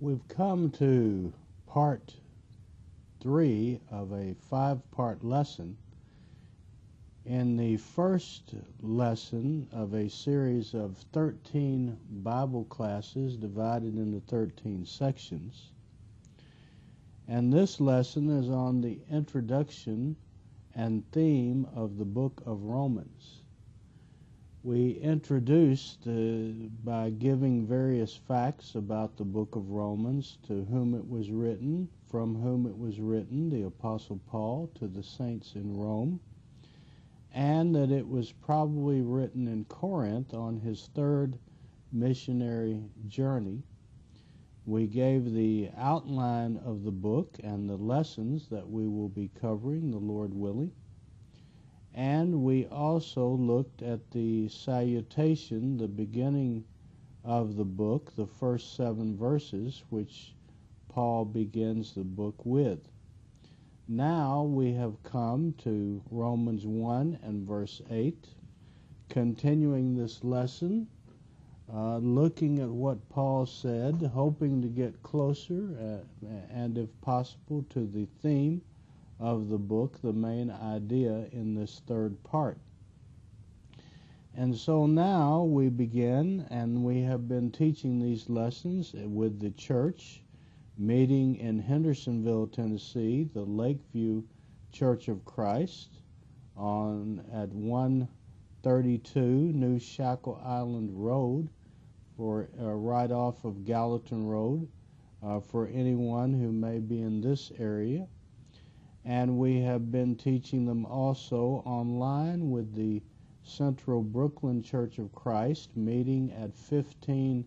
We've come to part 3 of a 5-part lesson. In the first lesson of a series of 13 Bible classes divided into 13 sections. And this lesson is on the introduction and theme of the book of Romans. We introduced by giving various facts about the book of Romans, to whom it was written, from whom it was written, the Apostle Paul, to the saints in Rome, and that it was probably written in Corinth on his third missionary journey. We gave the outline of the book and the lessons that we will be covering, the Lord willing. And we also looked at the salutation, the beginning of the book, the first 7 verses, which Paul begins the book with. Now we have come to Romans 1 and verse 8, continuing this lesson, looking at what Paul said, hoping to get closer and, if possible, to the theme of the book, the main idea in this third part. And so now we begin, and we have been teaching these lessons with the church, meeting in Hendersonville, Tennessee, the Lakeview Church of Christ, at 132 New Shackle Island Road, right off of Gallatin Road, for anyone who may be in this area. And we have been teaching them also online with the Central Brooklyn Church of Christ, meeting at 15-10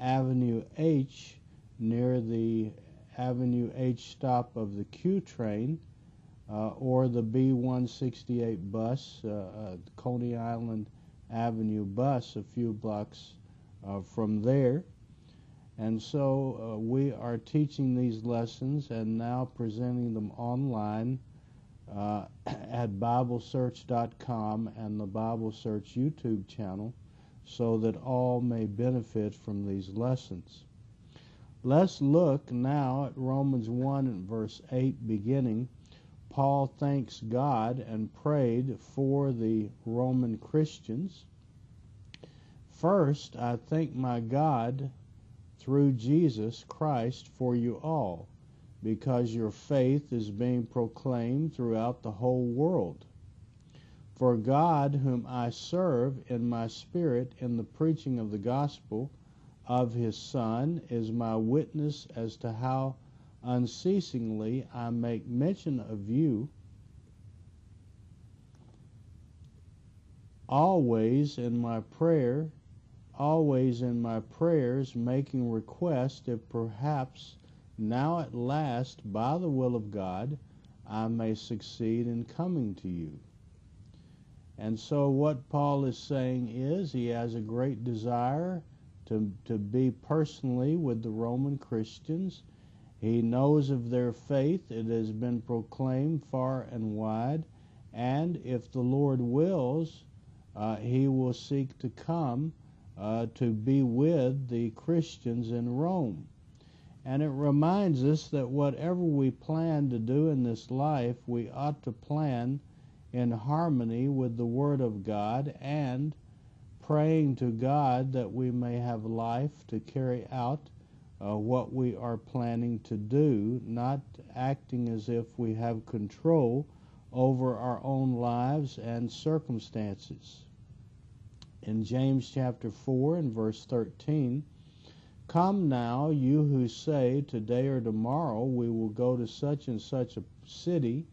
Avenue H, near the Avenue H stop of the Q train, or the B-168 bus, Coney Island Avenue bus, a few blocks from there. And so we are teaching these lessons and now presenting them online at BibleSearch.com and the Bible Search YouTube channel, so that all may benefit from these lessons. Let's look now at Romans 1 and verse 8 beginning. Paul thanks God and prayed for the Roman Christians. First, I thank my God through Jesus Christ for you all, because your faith is being proclaimed throughout the whole world. For God, whom I serve in my spirit in the preaching of the gospel of his Son, is my witness as to how unceasingly I make mention of you, always in my prayers, making request if perhaps now at last, by the will of God, I may succeed in coming to you. And so what Paul is saying is he has a great desire to be personally with the Roman Christians. He knows of their faith. It has been proclaimed far and wide. And if the Lord wills, he will seek to come to be with the Christians in Rome. And it reminds us that whatever we plan to do in this life, we ought to plan in harmony with the Word of God and praying to God that we may have life to carry out what we are planning to do, not acting as if we have control over our own lives and circumstances. In James chapter 4 and verse 13, come now, you who say, today or tomorrow we will go to such and such a city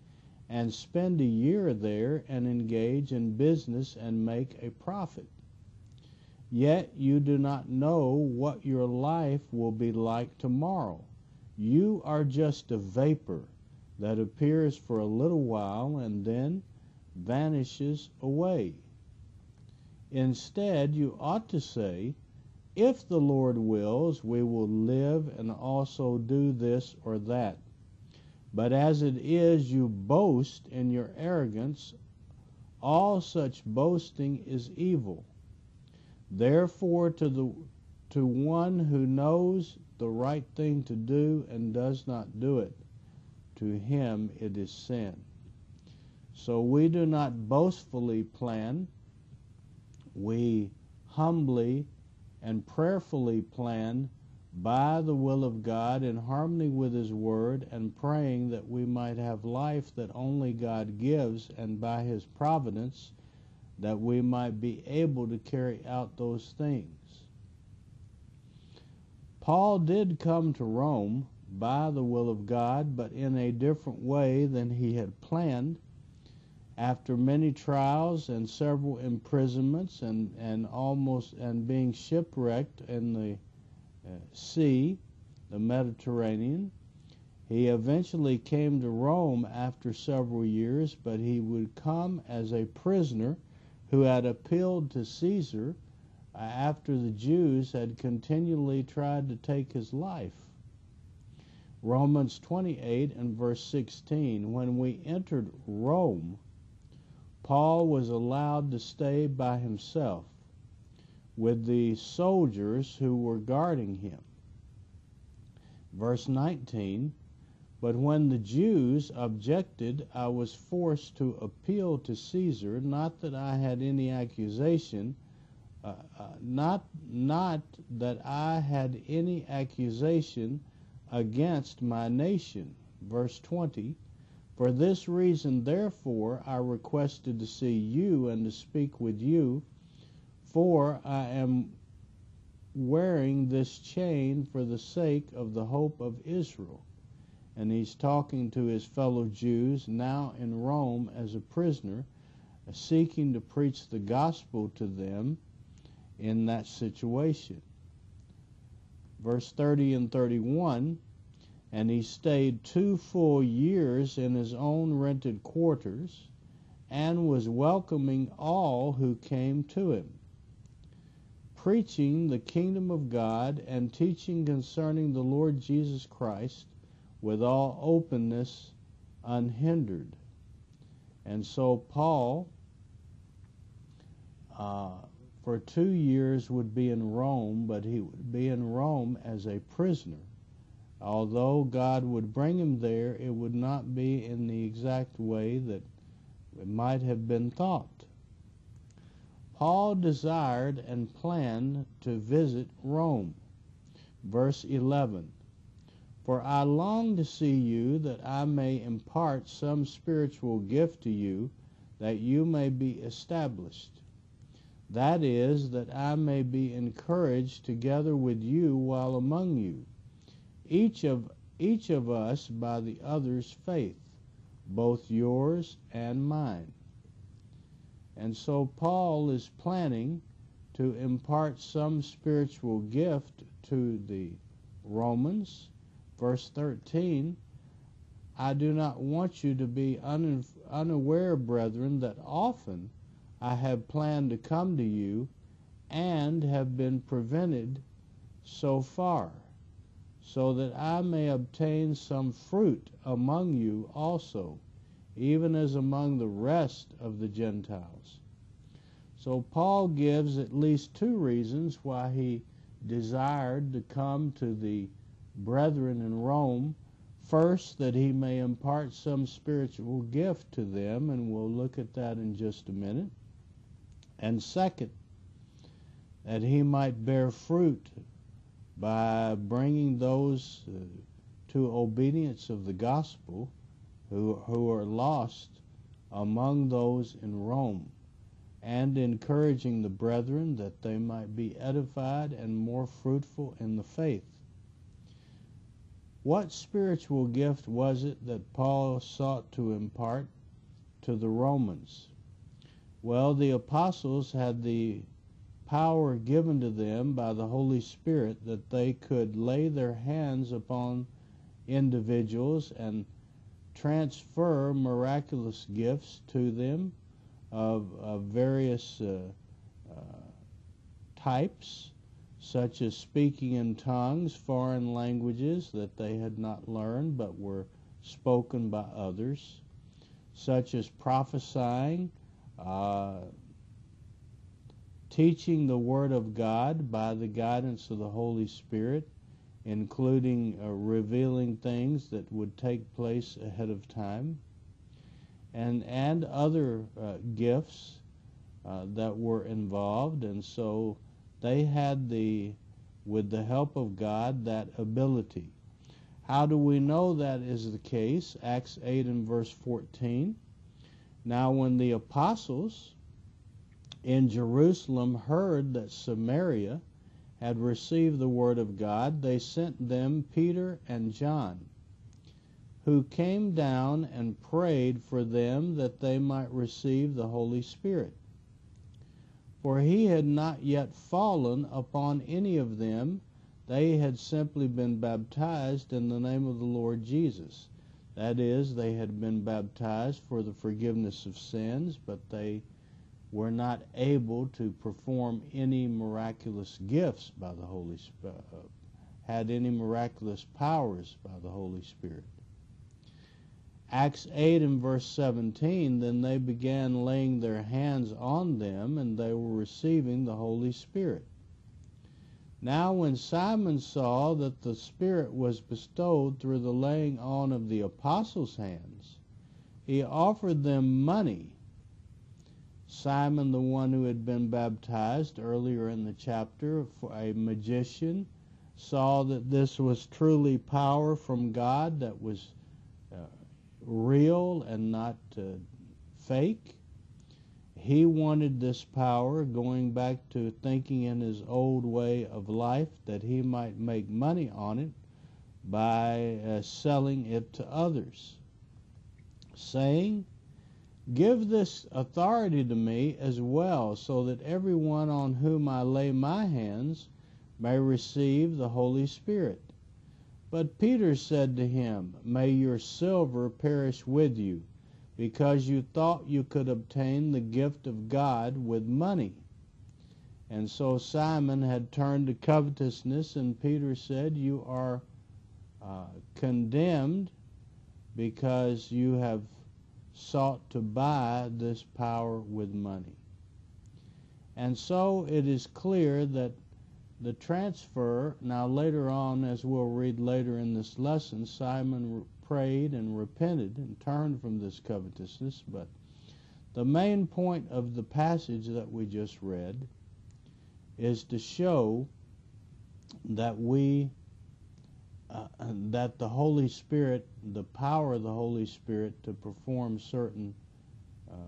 and spend a year there and engage in business and make a profit. Yet you do not know what your life will be like tomorrow. You are just a vapor that appears for a little while and then vanishes away. Instead, you ought to say, if the Lord wills, we will live and also do this or that. But as it is, you boast in your arrogance. All such boasting is evil. Therefore, to the to one who knows the right thing to do and does not do it, to him it is sin. So we do not boastfully plan. We humbly and prayerfully plan by the will of God, in harmony with His Word, and praying that we might have life that only God gives, and by His providence that we might be able to carry out those things. Paul did come to Rome by the will of God, but in a different way than he had planned. After many trials and several imprisonments and being shipwrecked in the sea, the Mediterranean, he eventually came to Rome after several years, but he would come as a prisoner who had appealed to Caesar after the Jews had continually tried to take his life. Romans 28 and verse 16, when we entered Rome, Paul was allowed to stay by himself with the soldiers who were guarding him. Verse 19, but when the Jews objected, I was forced to appeal to Caesar, not that I had any accusation, against my nation. Verse 20, for this reason, therefore, I requested to see you and to speak with you, for I am wearing this chain for the sake of the hope of Israel. And he's talking to his fellow Jews now in Rome as a prisoner, seeking to preach the gospel to them in that situation. Verse 30 and 31, and he stayed 2 full years in his own rented quarters and was welcoming all who came to him, preaching the kingdom of God and teaching concerning the Lord Jesus Christ with all openness, unhindered. And so Paul, for 2 years would be in Rome, but he would be in Rome as a prisoner. Although God would bring him there, it would not be in the exact way that it might have been thought. Paul desired and planned to visit Rome. Verse 11, for I long to see you that I may impart some spiritual gift to you, that you may be established. That is, that I may be encouraged together with you while among you, each of us by the other's faith, both yours and mine. And so Paul is planning to impart some spiritual gift to the Romans. Verse 13, I do not want you to be unaware, brethren, that often I have planned to come to you and have been prevented so far, so that I may obtain some fruit among you also, even as among the rest of the Gentiles. So Paul gives at least 2 reasons why he desired to come to the brethren in Rome. First, that he may impart some spiritual gift to them, and we'll look at that in just a minute. And second, that he might bear fruit by bringing those to obedience of the gospel who are lost among those in Rome, and encouraging the brethren that they might be edified and more fruitful in the faith. What spiritual gift was it that Paul sought to impart to the Romans? Well, the apostles had the power given to them by the Holy Spirit that they could lay their hands upon individuals and transfer miraculous gifts to them of various types, such as speaking in tongues, foreign languages that they had not learned but were spoken by others, such as prophesying, teaching the Word of God by the guidance of the Holy Spirit, including revealing things that would take place ahead of time, and other gifts that were involved. And so they had, with the help of God, that ability. How do we know that is the case? Acts 8 and verse 14. Now when the apostles in Jerusalem heard that Samaria had received the word of God, they sent them Peter and John, who came down and prayed for them that they might receive the Holy Spirit. For he had not yet fallen upon any of them. They had simply been baptized in the name of the Lord Jesus. That is, they had been baptized for the forgiveness of sins, but they were not able to perform any miraculous gifts by the Holy Spirit, had any miraculous powers by the Holy Spirit. Acts 8 and verse 17, then they began laying their hands on them, and they were receiving the Holy Spirit. Now when Simon saw that the Spirit was bestowed through the laying on of the apostles' hands, he offered them money. Simon, the one who had been baptized earlier in the chapter, a magician, saw that this was truly power from God that was real and not fake. He wanted this power, going back to thinking in his old way of life, that he might make money on it by selling it to others, saying, give this authority to me as well, so that everyone on whom I lay my hands may receive the Holy Spirit. But Peter said to him, may your silver perish with you, because you thought you could obtain the gift of God with money. And so Simon had turned to covetousness, and Peter said, you are condemned, because you have sought to buy this power with money. And so it is clear that the transfer, now later on, as we'll read later in this lesson, Simon prayed and repented and turned from this covetousness. But the main point of the passage that we just read is to show that that the Holy Spirit, the power of the Holy Spirit to perform certain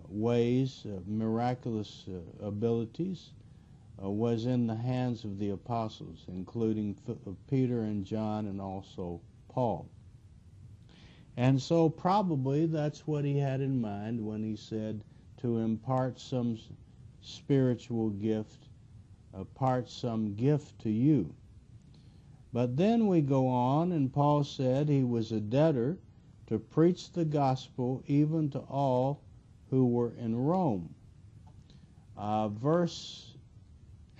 ways, miraculous abilities, was in the hands of the apostles, including Peter and John and also Paul. And so probably that's what he had in mind when he said to impart some spiritual gift, impart some gift to you. But then we go on, and Paul said he was a debtor to preach the gospel even to all who were in Rome,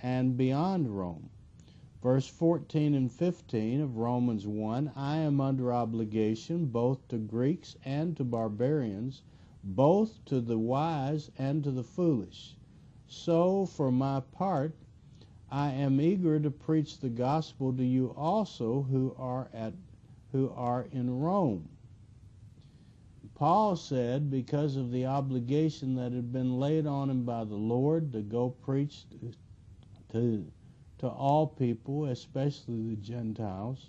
and beyond Rome. Verse 14 and 15 of Romans 1, I am under obligation both to Greeks and to barbarians, both to the wise and to the foolish. So, for my part, I am eager to preach the gospel to you also who are in Rome. Paul said, because of the obligation that had been laid on him by the Lord to go preach to all people, especially the Gentiles,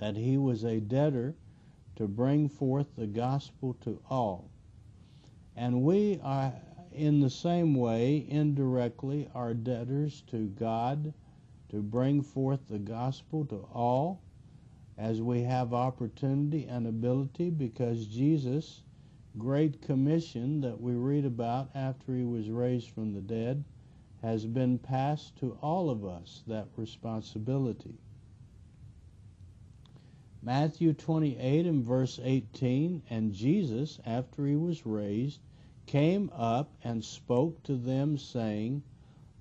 that he was a debtor to bring forth the gospel to all. And we are, in the same way, indirectly, are debtors to God to bring forth the gospel to all as we have opportunity and ability, because Jesus' great commission that we read about after he was raised from the dead has been passed to all of us, that responsibility. Matthew 28 and verse 18, and Jesus, after he was raised, came up and spoke to them, saying,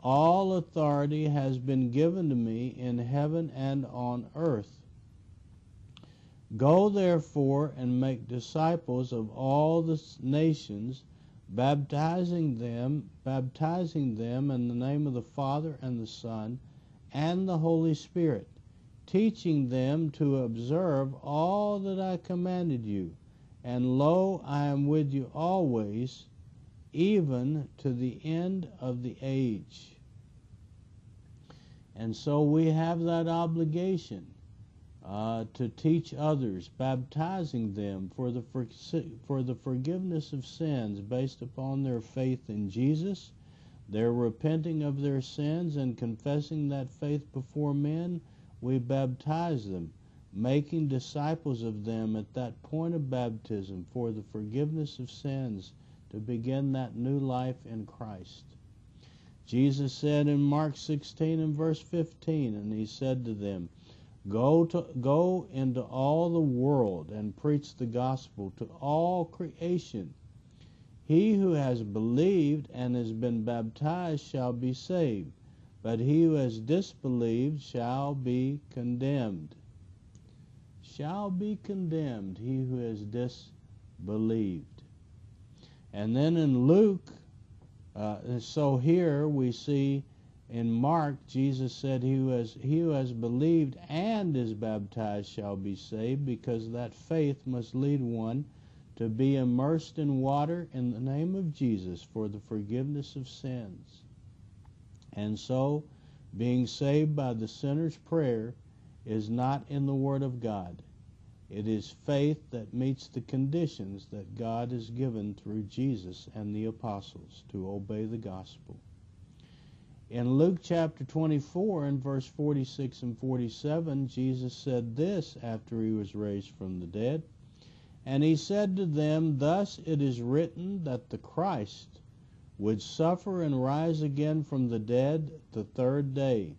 all authority has been given to me in heaven and on earth. Go therefore and make disciples of all the nations, baptizing them in the name of the Father and the Son and the Holy Spirit, teaching them to observe all that I commanded you. And lo, I am with you always, even to the end of the age. And so we have that obligation to teach others, baptizing them for the forgiveness of sins based upon their faith in Jesus, their repenting of their sins and confessing that faith before men. We baptize them, making disciples of them at that point of baptism for the forgiveness of sins, to begin that new life in Christ. Jesus said in Mark 16 and verse 15, and he said to them, Go into all the world and preach the gospel to all creation. He who has believed and has been baptized shall be saved, but he who has disbelieved shall be condemned. Shall be condemned, he who has disbelieved. And then in Luke, so here we see in Mark, Jesus said, he who has believed and is baptized shall be saved, because that faith must lead one to be immersed in water in the name of Jesus for the forgiveness of sins. And so, being saved by the sinner's prayer is not in the Word of God. It is faith that meets the conditions that God has given through Jesus and the apostles to obey the gospel. In Luke chapter 24 and verse 46 and 47, Jesus said this after he was raised from the dead. And he said to them, thus it is written that the Christ would suffer and rise again from the dead the third day,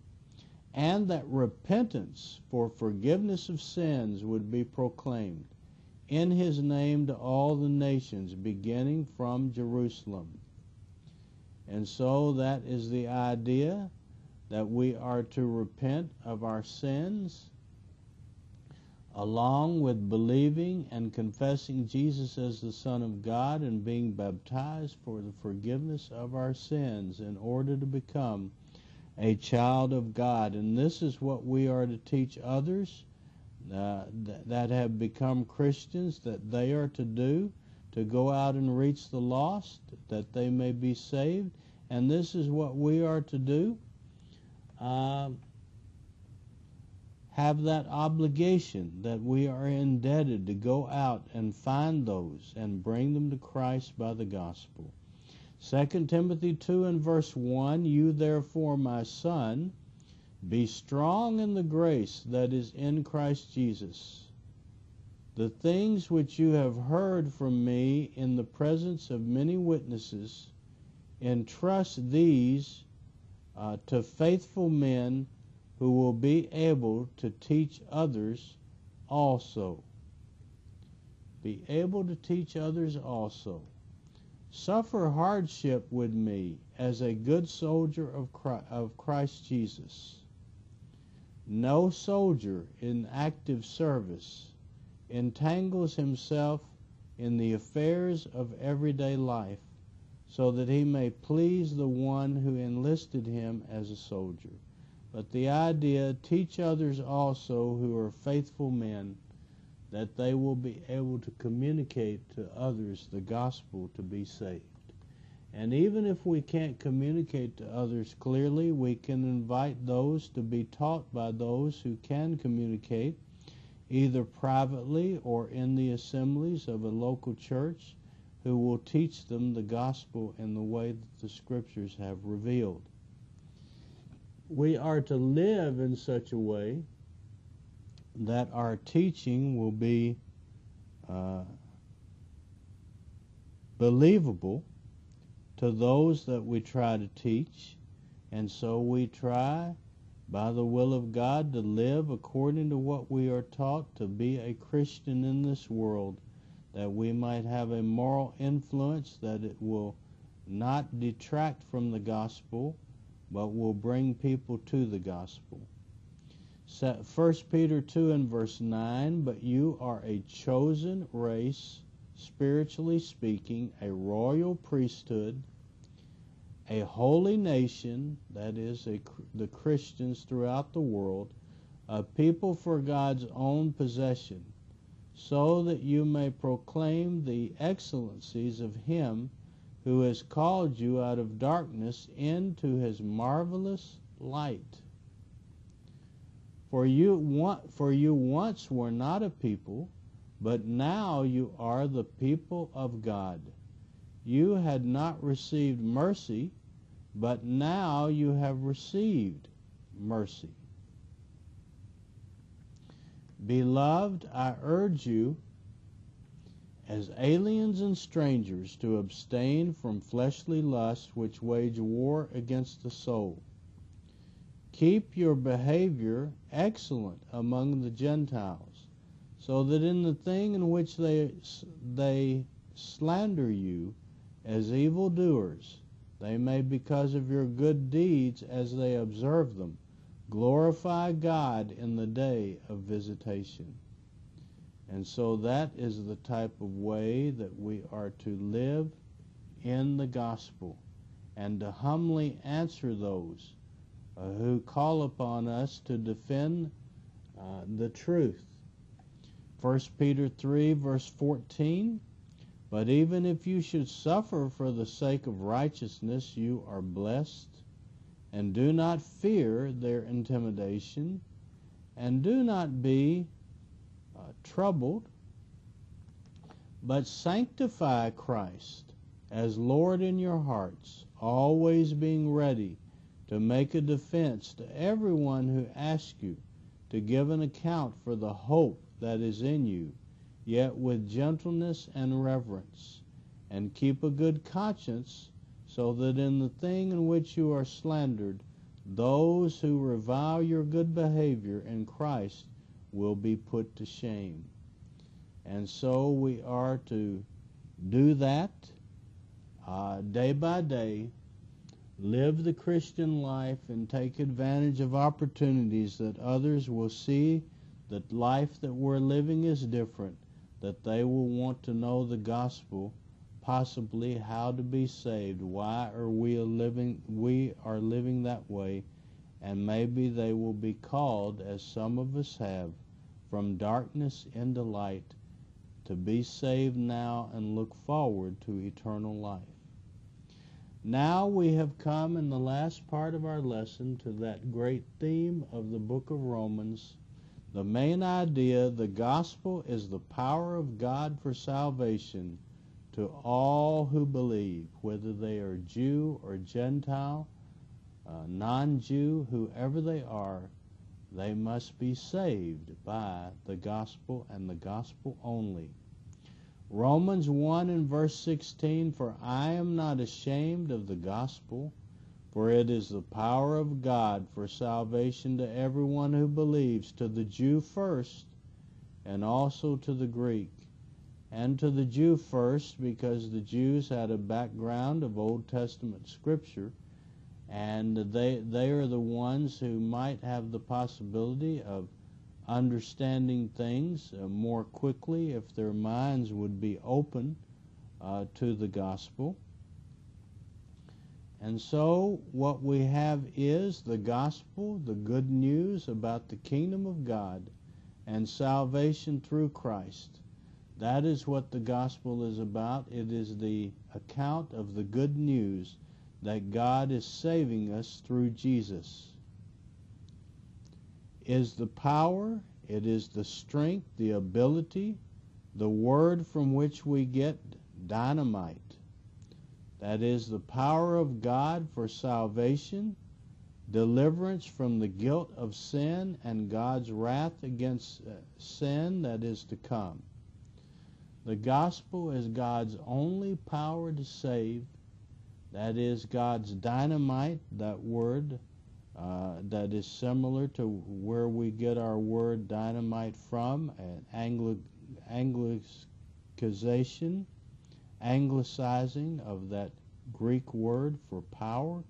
and that repentance for forgiveness of sins would be proclaimed in his name to all the nations, beginning from Jerusalem. And so that is the idea, that we are to repent of our sins, along with believing and confessing Jesus as the Son of God and being baptized for the forgiveness of our sins in order to become a child of God. And this is what we are to teach others that have become Christians, that they are to do, to go out and reach the lost, that they may be saved. And this is what we are to do. Have that obligation that we are indebted to go out and find those and bring them to Christ by the gospel. 2 Timothy 2 and verse 1, you therefore, my son, be strong in the grace that is in Christ Jesus. The things which you have heard from me in the presence of many witnesses, entrust these to faithful men who will be able to teach others also. Be able to teach others also. Suffer hardship with me as a good soldier of Christ Jesus. No soldier in active service entangles himself in the affairs of everyday life, so that he may please the one who enlisted him as a soldier. But the idea, teach others also who are faithful men, that they will be able to communicate to others the gospel to be saved. And even if we can't communicate to others clearly, we can invite those to be taught by those who can communicate, either privately or in the assemblies of a local church, who will teach them the gospel in the way that the scriptures have revealed. We are to live in such a way that our teaching will be believable to those that we try to teach. And so we try, by the will of God, to live according to what we are taught, to be a Christian in this world, that we might have a moral influence, that it will not detract from the gospel, but will bring people to the gospel. 1 Peter 2 and verse 9, but you are a chosen race, spiritually speaking, a royal priesthood, a holy nation, that is the Christians throughout the world, a people for God's own possession, so that you may proclaim the excellencies of Him who has called you out of darkness into His marvelous light. For you once were not a people, but now you are the people of God. You had not received mercy, but now you have received mercy. Beloved, I urge you, as aliens and strangers, to abstain from fleshly lusts which wage war against the soul. Keep your behavior excellent among the Gentiles, so that in the thing in which they slander you as evildoers, they may, because of your good deeds as they observe them, glorify God in the day of visitation. And so that is the type of way that we are to live in the gospel, and to humbly answer those who call upon us to defend the truth. 1 Peter 3 verse 14, but even if you should suffer for the sake of righteousness, you are blessed. And do not fear their intimidation, and do not be troubled, but sanctify Christ as Lord in your hearts, always being ready to make a defense to everyone who asks you to give an account for the hope that is in you, yet with gentleness and reverence, and keep a good conscience, so that in the thing in which you are slandered, those who revile your good behavior in Christ will be put to shame. And so we are to do that day by day, live the Christian life, and take advantage of opportunities that others will see that life that we're living is different, that they will want to know the gospel, possibly how to be saved, why are we living that way, and maybe they will be called, as some of us have, from darkness into light, to be saved now and look forward to eternal life. Now we have come in the last part of our lesson to that great theme of the book of Romans, the main idea: the gospel is the power of God for salvation to all who believe, whether they are Jew or Gentile, non-Jew, whoever they are, they must be saved by the gospel and the gospel only. Romans 1 and verse 16, for I am not ashamed of the gospel, for it is the power of God for salvation to everyone who believes, to the Jew first, and also to the Greek. And to the Jew first, because the Jews had a background of Old Testament scripture, and they are the ones who might have the possibility of understanding things more quickly if their minds would be open to the gospel. And so what we have is the gospel, the good news about the kingdom of God and salvation through Christ. That is what the gospel is about. It is the account of the good news that God is saving us through Jesus. Is the power, it is the strength, the ability, the word from which we get dynamite. That is the power of God for salvation, deliverance from the guilt of sin and God's wrath against sin that is to come. The gospel is God's only power to save. That is God's dynamite, that word that is similar to where we get our word dynamite from, an anglicizing of that Greek word for power.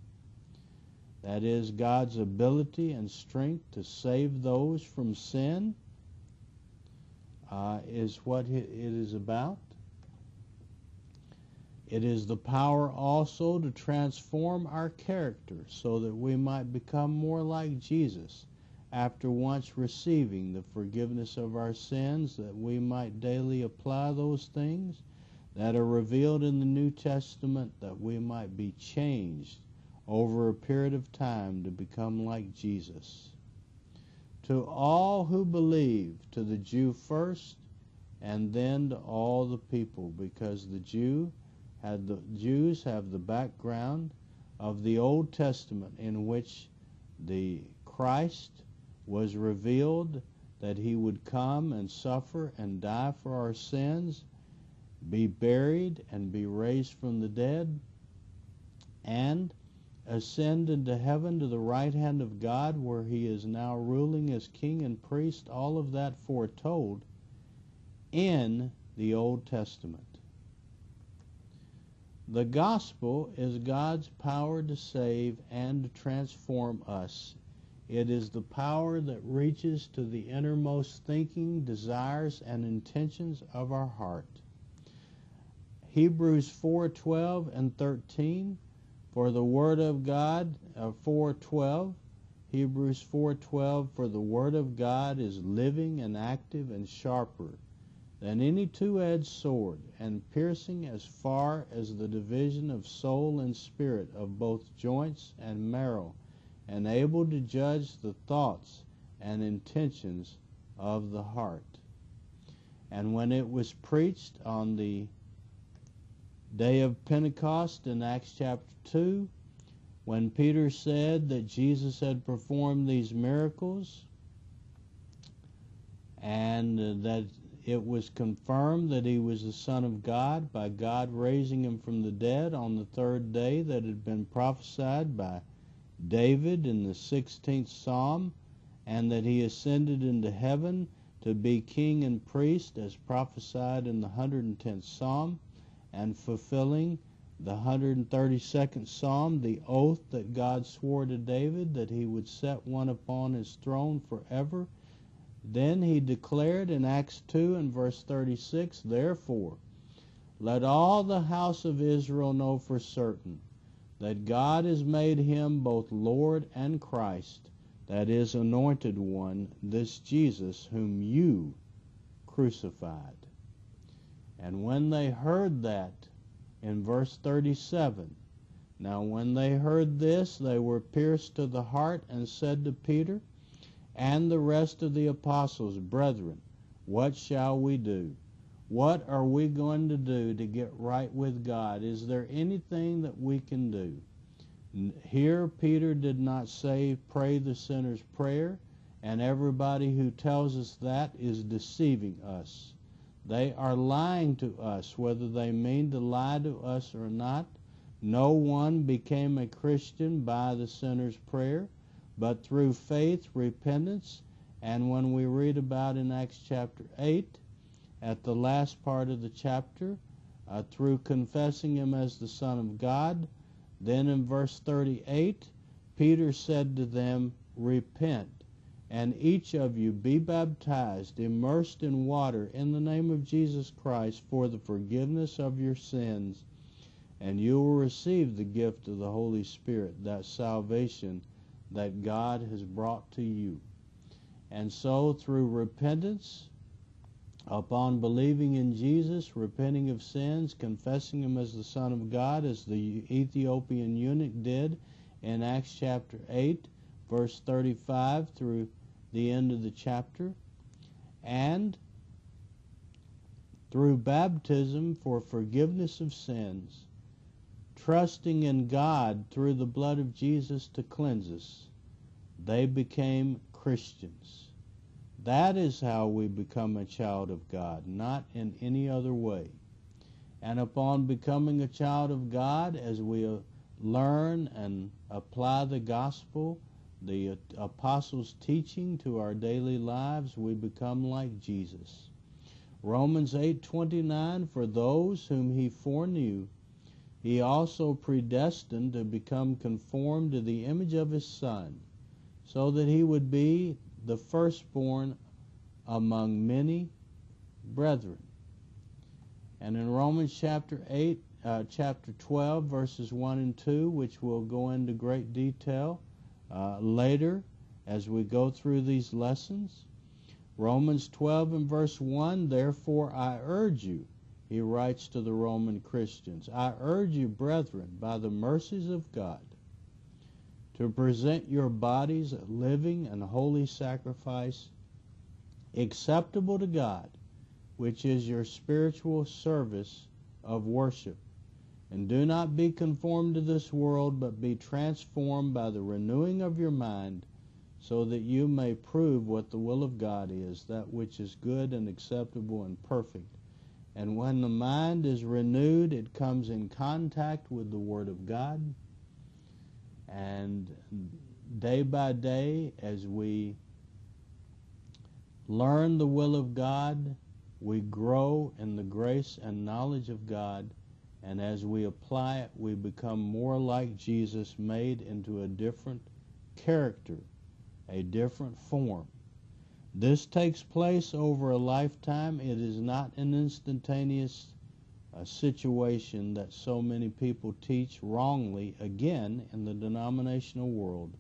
That is God's ability and strength to save those from sin. Is what it is about. It is the power also to transform our character so that we might become more like Jesus after once receiving the forgiveness of our sins, that we might daily apply those things that are revealed in the New Testament, that we might be changed over a period of time to become like Jesus. To all who believe, to the Jew first, and then to all the people, because the Jews have the background of the Old Testament in which the Christ was revealed, that he would come and suffer and die for our sins, be buried and be raised from the dead, and ascend into heaven to the right hand of God, where he is now ruling as king and priest. All of that foretold in the Old Testament. The gospel is God's power to save and to transform us. It is the power that reaches to the innermost thinking, desires, and intentions of our heart. Hebrews 4:12 and 13, for the word of God, 4:12, Hebrews 4:12, for the word of God is living and active and sharper than any two-edged sword, and piercing as far as the division of soul and spirit, of both joints and marrow, and able to judge the thoughts and intentions of the heart. And when it was preached on the day of Pentecost in Acts chapter 2, when Peter said that Jesus had performed these miracles and that it was confirmed that he was the Son of God by God raising him from the dead on the third day, that had been prophesied by David in the 16th Psalm, and that he ascended into heaven to be king and priest as prophesied in the 110th Psalm, and fulfilling the 132nd Psalm, the oath that God swore to David, that he would set one upon his throne forever. Then he declared in Acts 2 and verse 36, therefore, let all the house of Israel know for certain that God has made him both Lord and Christ, that is, anointed one, this Jesus whom you crucified. And when they heard that, in verse 37, now when they heard this, they were pierced to the heart, and said to Peter and the rest of the apostles, brethren, what shall we do? What are we going to do to get right with God? Is there anything that we can do? Here Peter did not say, pray the sinner's prayer, and everybody who tells us that is deceiving us. They are lying to us, whether they mean to lie to us or not. No one became a Christian by the sinner's prayer, but through faith, repentance. And when we read about in Acts chapter 8, at the last part of the chapter, through confessing him as the Son of God, then in verse 38, Peter said to them, repent, and each of you be baptized, immersed in water, in the name of Jesus Christ, for the forgiveness of your sins, and you will receive the gift of the Holy Spirit, that salvation that God has brought to you. And so through repentance, upon believing in Jesus, repenting of sins, confessing him as the Son of God, as the Ethiopian eunuch did in Acts chapter 8, verse 35 through the end of the chapter, and through baptism for forgiveness of sins, trusting in God through the blood of Jesus to cleanse us, they became Christians. That is how we become a child of God, not in any other way. And upon becoming a child of God, as we learn and apply the gospel, the apostles' teaching, to our daily lives, we become like Jesus. Romans 8:29, for those whom he foreknew, he also predestined to become conformed to the image of his Son, so that he would be the firstborn among many brethren. And in Romans chapter 8, chapter 12, verses 1 and 2, which we'll go into great detail later as we go through these lessons. Romans 12 and verse 1, therefore I urge you, he writes to the Roman Christians, I urge you, brethren, by the mercies of God, to present your bodies a living and holy sacrifice acceptable to God, which is your spiritual service of worship. And do not be conformed to this world, but be transformed by the renewing of your mind, so that you may prove what the will of God is, that which is good and acceptable and perfect. And when the mind is renewed, it comes in contact with the Word of God. And day by day, as we learn the will of God, we grow in the grace and knowledge of God, and as we apply it, we become more like Jesus, made into a different character, a different form. This takes place over a lifetime. It is not an instantaneous situation that so many people teach wrongly, again, in the denominational world,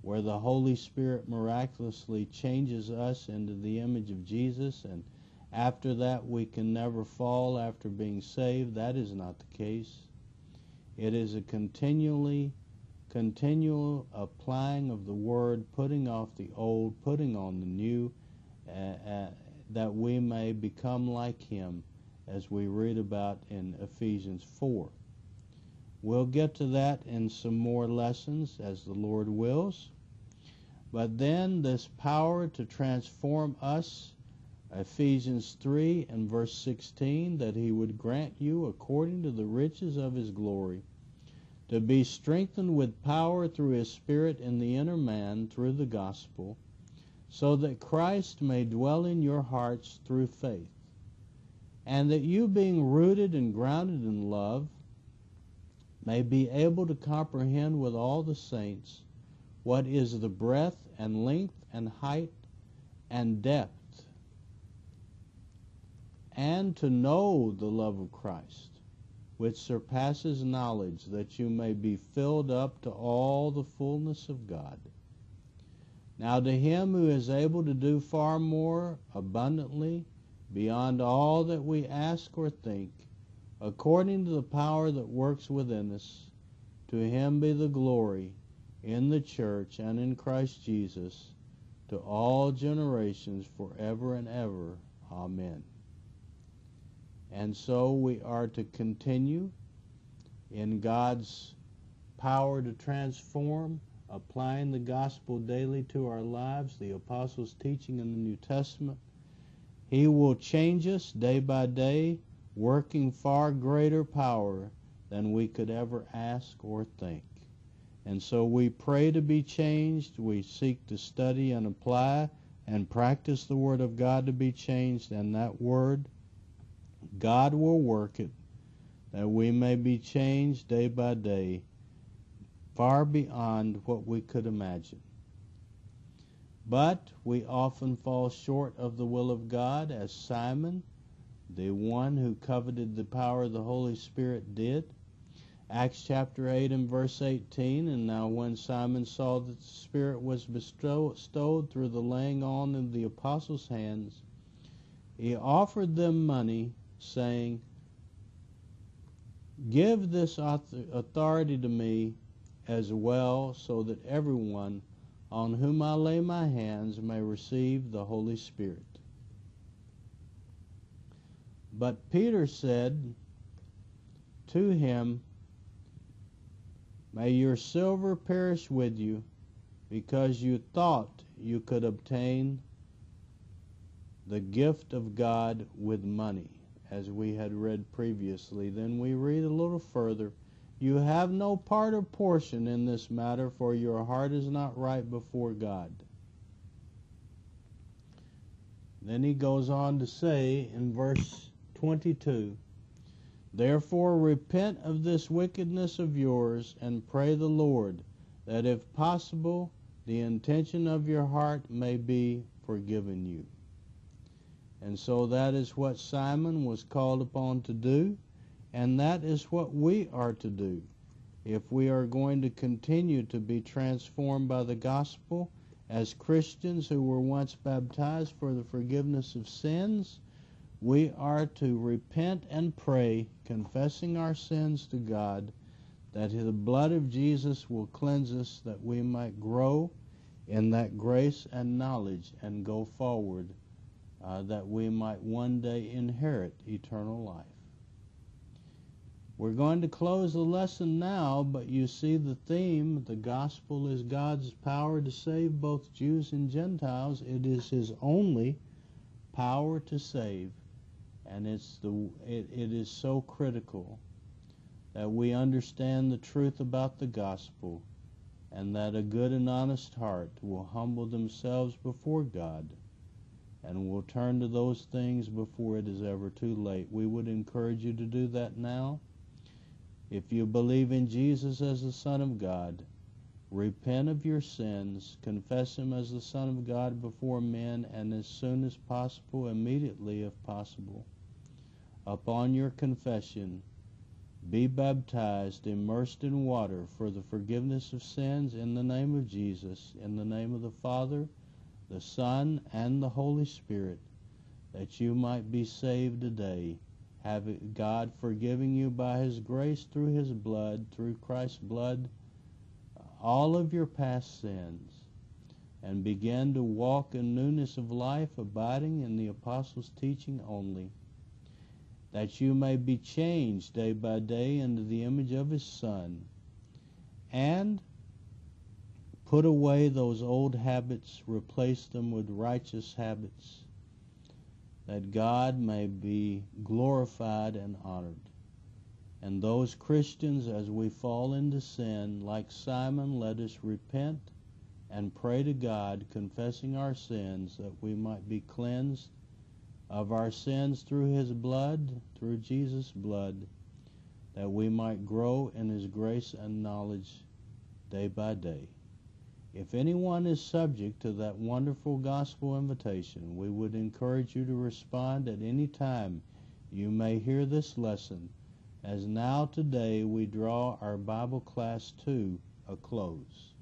where the Holy Spirit miraculously changes us into the image of Jesus, and after that, we can never fall after being saved. That is not the case. It is a continual applying of the Word, putting off the old, putting on the new, that we may become like Him, as we read about in Ephesians 4. We'll get to that in some more lessons, as the Lord wills. But then, this power to transform us, Ephesians 3 and verse 16, that he would grant you according to the riches of his glory to be strengthened with power through his Spirit in the inner man through the gospel, so that Christ may dwell in your hearts through faith, and that you, being rooted and grounded in love, may be able to comprehend with all the saints what is the breadth and length and height and depth, and to know the love of Christ, which surpasses knowledge, that you may be filled up to all the fullness of God. Now to him who is able to do far more abundantly, beyond all that we ask or think, according to the power that works within us, to him be the glory in the church and in Christ Jesus, to all generations forever and ever. Amen. And so we are to continue in God's power to transform, applying the gospel daily to our lives, the apostles' teaching in the New Testament. He will change us day by day, working far greater power than we could ever ask or think. And so we pray to be changed. We seek to study and apply and practice the Word of God to be changed, and that Word, God will work it, that we may be changed day by day, far beyond what we could imagine. But we often fall short of the will of God, as Simon, the one who coveted the power of the Holy Spirit, did. Acts chapter 8 and verse 18, and now when Simon saw that the Spirit was bestowed through the laying on of the apostles' hands, he offered them money, saying, give this authority to me as well, so that everyone on whom I lay my hands may receive the Holy Spirit. But Peter said to him, may your silver perish with you, because you thought you could obtain the gift of God with money, as we had read previously. Then we read a little further. You have no part or portion in this matter, for your heart is not right before God. Then he goes on to say in verse 22, therefore repent of this wickedness of yours, and pray the Lord, that if possible the intention of your heart may be forgiven you. And so that is what Simon was called upon to do. And that is what we are to do. If we are going to continue to be transformed by the gospel as Christians who were once baptized for the forgiveness of sins, we are to repent and pray, confessing our sins to God, that the blood of Jesus will cleanse us, that we might grow in that grace and knowledge and go forward, that we might one day inherit eternal life. We're going to close the lesson now, but you see the theme. The gospel is God's power to save both Jews and Gentiles. It is his only power to save, and it is so critical that we understand the truth about the gospel, and that a good and honest heart will humble themselves before God and will turn to those things before it is ever too late. We would encourage you to do that now. If you believe in Jesus as the Son of God, repent of your sins, confess him as the Son of God before men, and as soon as possible, immediately if possible, upon your confession, be baptized, immersed in water for the forgiveness of sins in the name of Jesus, in the name of the Father, the Son, and the Holy Spirit, that you might be saved today, having God forgiving you by his grace through his blood, through Christ's blood, all of your past sins, and begin to walk in newness of life, abiding in the apostles' teaching only, that you may be changed day by day into the image of his Son, and put away those old habits, replace them with righteous habits, that God may be glorified and honored. And those Christians, as we fall into sin, like Simon, let us repent and pray to God, confessing our sins, that we might be cleansed of our sins through his blood, through Jesus' blood, that we might grow in his grace and knowledge day by day. If anyone is subject to that wonderful gospel invitation, we would encourage you to respond at any time you may hear this lesson, as now today we draw our Bible class to a close.